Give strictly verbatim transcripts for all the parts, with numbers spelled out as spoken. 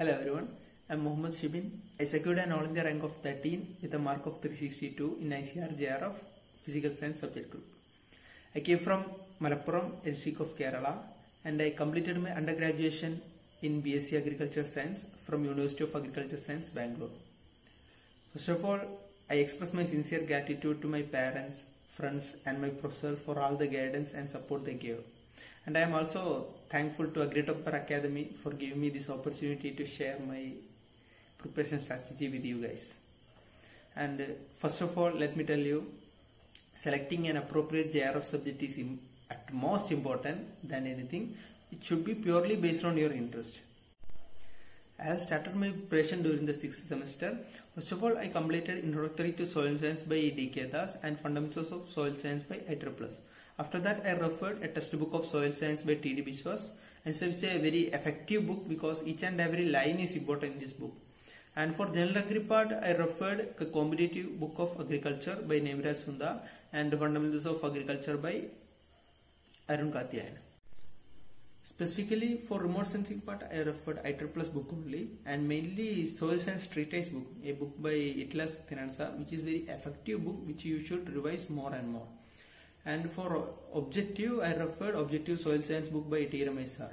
Hello everyone, I am Mohammed Shibin. I secured an all-India rank of thirteen with a mark of three sixty-two in I C A R J R F Physical Science subject group. I came from Malapuram, district of Kerala, and I completed my undergraduation in B S c Agriculture Science from University of Agriculture Science Bangalore. First of all, I express my sincere gratitude to my parents, friends and my professors for all the guidance and support they gave. And I am also thankful to Agri Toppers Academy for giving me this opportunity to share my preparation strategy with you guys. And first of all, let me tell you, selecting an appropriate J R F subject is at most important than anything. It should be purely based on your interest. I have started my preparation during the sixth semester. First of all, I completed Introductory to Soil Science by E D Das and Fundamentals of Soil Science by I triple E. After that, I referred a textbook of Soil Science by T D Bishwas, and so it's a very effective book because each and every line is important in this book. And for General Agri part, I referred a competitive book of Agriculture by Nemira Sunda and Fundamentals of Agriculture by Arun Katiayan. Specifically for remote sensing part, I referred I triple E book only, and mainly Soil Science Treatise book, a book by Itlas Thinansa, which is very effective book which you should revise more and more. And for objective, I referred Objective Soil Science book by T R M S R.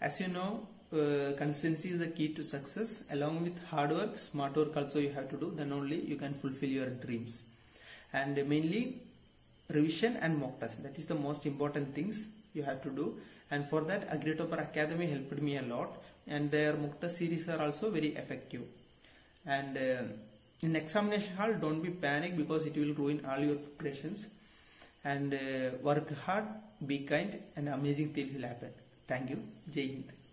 As you know, uh, consistency is the key to success. Along with hard work, smart work also you have to do, then only you can fulfill your dreams. And mainly revision and mock test, that is the most important things you have to do, and for that Agri Toppers Academy helped me a lot, and their mock test series are also very effective. And uh, in examination hall, don't be panicked because it will ruin all your preparations, and uh, work hard, be kind, and amazing thing will happen. Thank you. Jai Hind.